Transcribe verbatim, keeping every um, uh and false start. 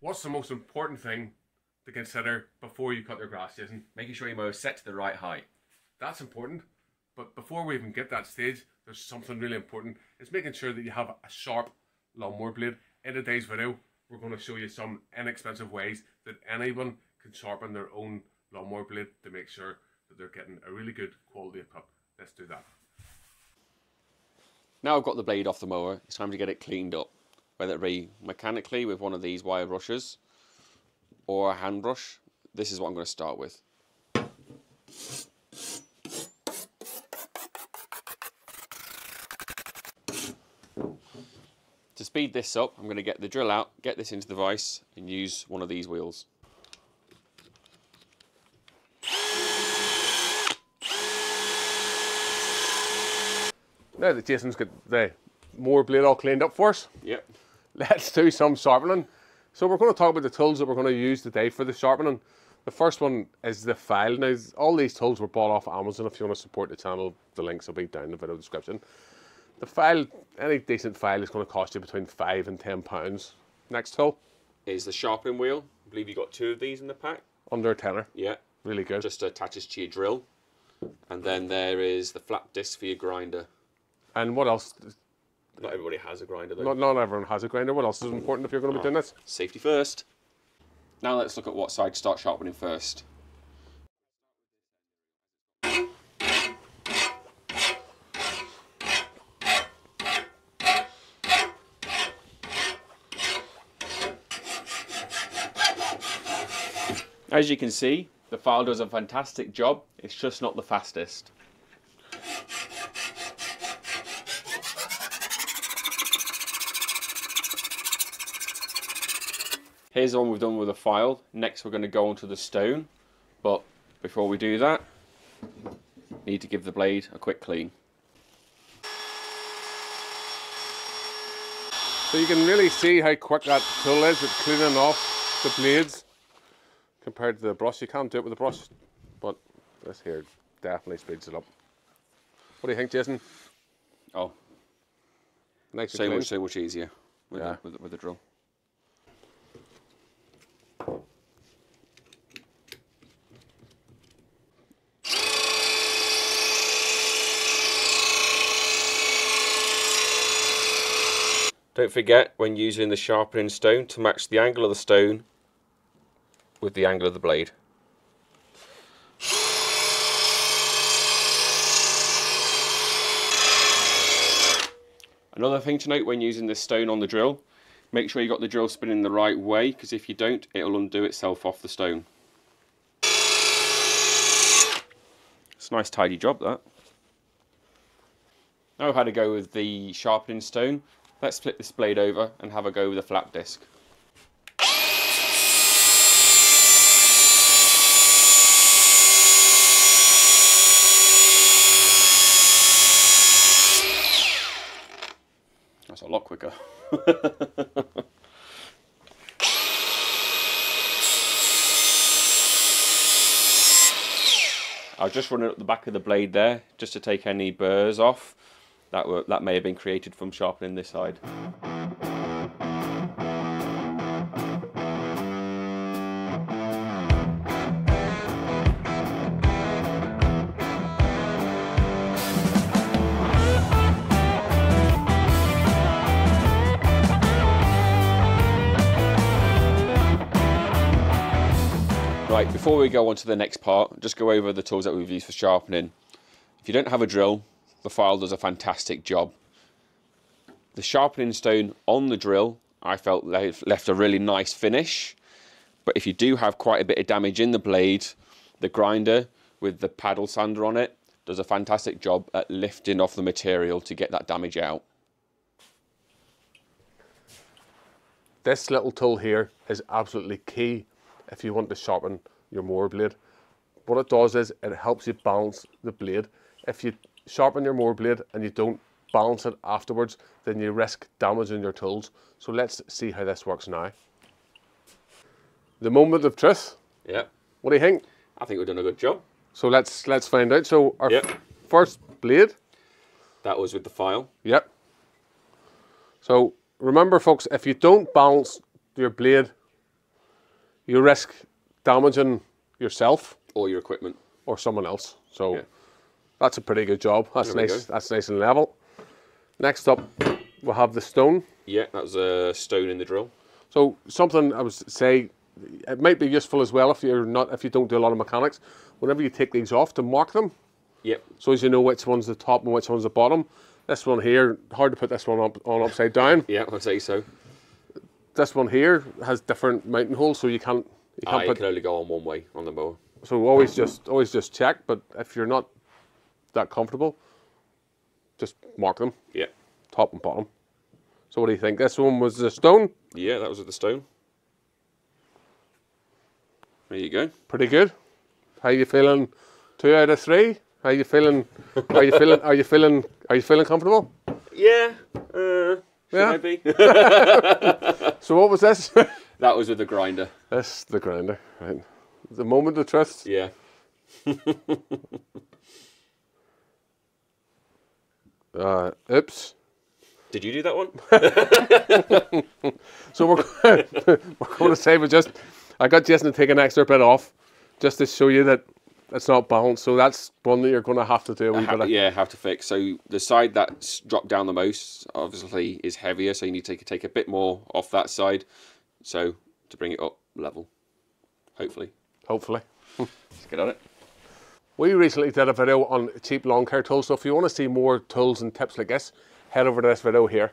what's the most important thing to consider before you cut your grass, Jason? Making sure your mower is set to the right height. That's important, but before we even get that stage, there's something really important. It's making sure that you have a sharp lawnmower blade. In today's video, we're going to show you some inexpensive ways that anyone can sharpen their own lawnmower blade to make sure that they're getting a really good quality of cut. Let's do that. Now I've got the blade off the mower, it's time to get it cleaned up, whether it be mechanically with one of these wire brushes or a hand brush. This is what I'm going to start with. To speed this up, I'm going to get the drill out, get this into the vise and use one of these wheels. Now that Jason's got the mower blade all cleaned up for us, yep, let's do some sharpening. So we're going to talk about the tools that we're going to use today for the sharpening. The first one is the file. Now, all these tools were bought off Amazon. If you want to support the channel, the links will be down in the video description. The file, any decent file, is going to cost you between five and ten pounds. Next tool is the sharpening wheel. I believe you got two of these in the pack. Under a tenner. Yeah. Really good. Just attaches to your drill. And then there is the flap disc for your grinder. And what else? Not everybody has a grinder though. Not, not everyone has a grinder. What else is important if you're going to be doing this? Safety first. Now let's look at what side to start sharpening first. As you can see, the file does a fantastic job. It's just not the fastest. Here's the one we've done with a file. Next we're going to go onto the stone, but before we do that, need to give the blade a quick clean. So you can really see how quick that tool is with cleaning off the blades compared to the brush. You can't do it with a brush, but this here definitely speeds it up. What do you think, Jason? Oh, nice. So much, so much easier with, yeah. the, with, the, with the drill. Don't forget when using the sharpening stone to match the angle of the stone with the angle of the blade. Another thing to note when using this stone on the drill, make sure you got the drill spinning the right way, because if you don't, it'll undo itself off the stone. It's a nice tidy job that. Now I've had a go with the sharpening stone. Let's flip this blade over and have a go with a flap disc. That's a lot quicker. I'll just run it up the back of the blade there, just to take any burrs off. That, were, that may have been created from sharpening this side. Right, before we go on to the next part, just go over the tools that we've used for sharpening. If you don't have a drill, the file does a fantastic job. The sharpening stone on the drill, I felt left a really nice finish, but if you do have quite a bit of damage in the blade, the grinder with the paddle sander on it does a fantastic job at lifting off the material to get that damage out. This little tool here is absolutely key if you want to sharpen your mower blade. What it does is it helps you balance the blade. If you sharpen your mower blade and you don't balance it afterwards, then you risk damaging your tools. So let's see how this works now. The moment of truth. Yeah. What do you think? I think we've done a good job. So let's let's find out. So our yep. first blade. That was with the file. Yep. So remember folks, if you don't balance your blade you risk damaging yourself or your equipment or someone else. So yeah. That's a pretty good job. That's nice. That's nice and level. Next up, we'll have the stone. Yeah, that's a stone in the drill. So something I would say, it might be useful as well if you're not, if you don't do a lot of mechanics. Whenever you take these off, to mark them. Yep. So as you know which one's the top and which one's the bottom. This one here, hard to put this one up on upside down. Yeah, I'd say so. This one here has different mounting holes, so you can't. You can't ah, put, it can only go on one way on the mower. So always just always just check. But if you're not that comfortable, just mark them. Yeah. Top and bottom. So what do you think? This one was the stone. Yeah, that was the stone. There you go. Pretty good. How you feeling? Two out of three. How you feeling? Are you feeling? Are you feeling? Are you feeling comfortable? Yeah. Uh, yeah. Maybe. So what was this? That was with the grinder. That's the grinder, right? The moment of trust. Yeah. uh, oops. Did you do that one? So we're we're going to say we just. I got Jason to take an extra bit off, just to show you that it's not balanced. So that's one that you're going to have to do a wee bit of. Yeah, have to fix. So the side that's dropped down the most, obviously, is heavier. So you need to take, take a bit more off that side, so to bring it up level, hopefully. Hopefully. Let's get on it. We recently did a video on cheap lawn care tools. So if you want to see more tools and tips like this, head over to this video here.